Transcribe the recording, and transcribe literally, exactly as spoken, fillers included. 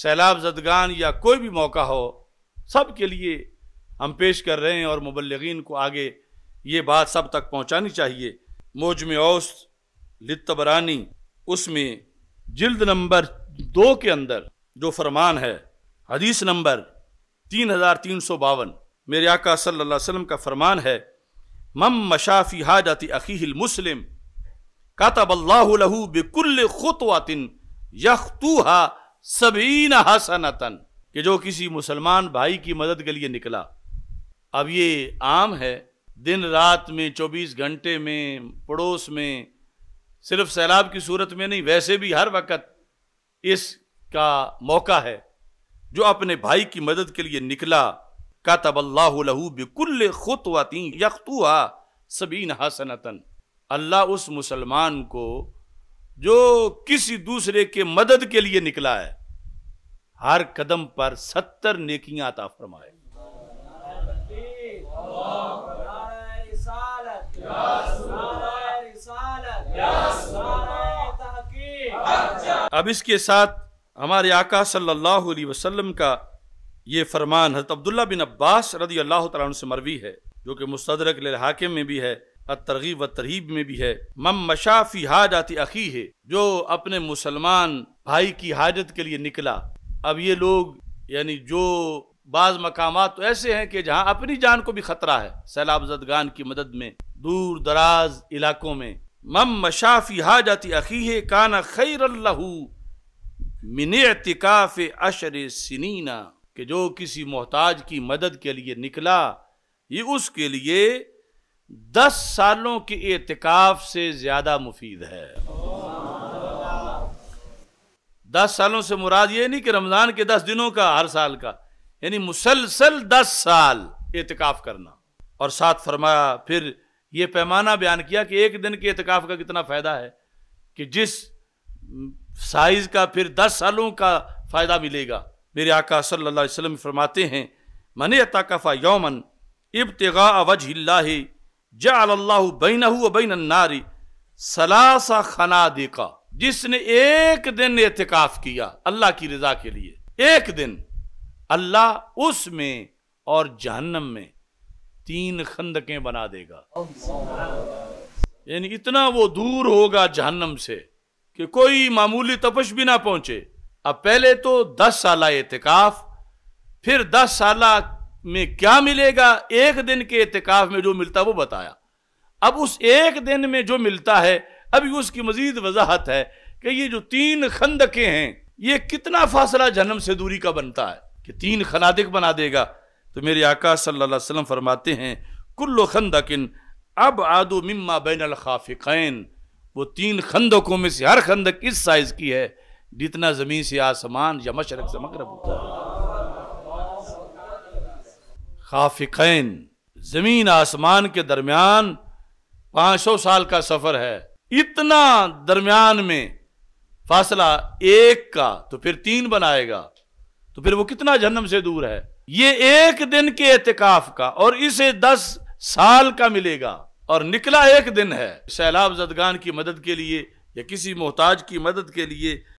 सैलाब जदगान या कोई भी मौका हो, सब के लिए हम पेश कर रहे हैं और मुबल्लिगीन को आगे ये बात सब तक पहुंचानी चाहिए। मौजम औस लित्तबरानी उसमें जिल्द नंबर दो के अंदर जो फरमान है, हदीस नंबर तीन हज़ार तीन सौ बावन, मेरे आका सल्लल्लाहु अलैहि वसल्लम का फरमान है, मम मशाफी हाजत अखीहिल मुस्लिम कतबल्लाहु लहू बिकुल्ल खुतवातिन यख्तूहा सबीन हसनतन, कि जो किसी मुसलमान भाई की मदद के लिए निकला। अब ये आम है, दिन रात में चौबीस घंटे में, पड़ोस में, सिर्फ सैलाब की सूरत में नहीं, वैसे भी हर वक्त इसका मौका है। जो अपने भाई की मदद के लिए निकला, कतबल्लाहु लहू बिकुल्ल खुतवातिन यख्तूहा सबीन हसनतन, अल्लाह उस मुसलमान को जो किसी दूसरे के मदद के लिए निकला है, हर कदम पर सत्तर नेकियां अता फरमाए। अब इसके साथ हमारे आका सल्लल्लाहु अलैहि वसल्लम का ये फरमान हज़रत अब्दुल्ला बिन अब्बास रज़ी अल्लाह तआला अन्हु से मरवी है, जो कि मुस्तदरक हाकिम में भी है, तरगीब व तरहीब में भी है। मम मशाफी हाजात अखी है, जो अपने मुसलमान भाई की हाजत के लिए निकला। अब ये लोग यानी जो बाज मकामात तो ऐसे हैं कि जहाँ अपनी जान को भी खतरा है सैलाब ज़दगान की मदद में, दूर दराज इलाकों में। मम मशाफी हाजात अखी है काना खैरल लहू मिन इतिकाफ अशर सिनीना, कि जो किसी मोहताज की मदद के लिए निकला, ये उसके लिए दस सालों के एतिकाफ से ज्यादा मुफीद है। दस सालों से मुराद ये नहीं कि रमजान के दस दिनों का, हर साल का, यानी मुसलसल दस साल एतिकाफ करना। और साथ फरमाया, फिर ये पैमाना बयान किया कि एक दिन के एतिकाफ का कितना फायदा है, कि जिस साइज का फिर दस सालों का फायदा मिलेगा। मेरे आका सल्लल्लाहु अलैहि वसल्लम फरमाते हैं, मन एतकाफा यौमन इब्तिगा वजहिल्लाहि जअल अल्लाहु बैनहु व बैन अन्नारी सलासा खनादिका, जिसने एक दिन एतिकाफ किया अल्लाह की रजा के लिए, एक दिन अल्लाह उसमें और जहन्नम में तीन खंदकें बना देगा। यानी इतना वो दूर होगा जहन्नम से कि कोई मामूली तपश भी ना पहुंचे। अब पहले तो दस साल एतिकाफ, फिर दस साल में क्या मिलेगा, एक दिन के एतिकाफ में जो मिलता है वो बताया। अब उस एक दिन में जो मिलता है, अभी उसकी मजीद वजाहत है कि ये जो तीन खंदकें हैं, ये कितना फासला जन्म से दूरी का बनता है कि तीन खनादिक बना देगा। तो मेरे आका सल्लल्लाहु अलैहि वसल्लम फरमाते हैं, कुल्लो खंदकिन अब आदो मिम्मा बैनल खाफिकैन, वो तीन खंदकों में से हर खंदक इस साइज की है जितना जमीन से आसमान या मशरक से मगरब होता है। खाफिकैन, जमीन आसमान के दरमियान पाँच सौ साल का सफर है, इतना दरमियान में फासला एक का, तो फिर तीन बनाएगा, तो फिर वो कितना जहन्नम से दूर है। ये एक दिन के एतिकाफ का और इसे दस साल का मिलेगा, और निकला एक दिन है सैलाब ज़दगान की मदद के लिए या किसी मोहताज की मदद के लिए।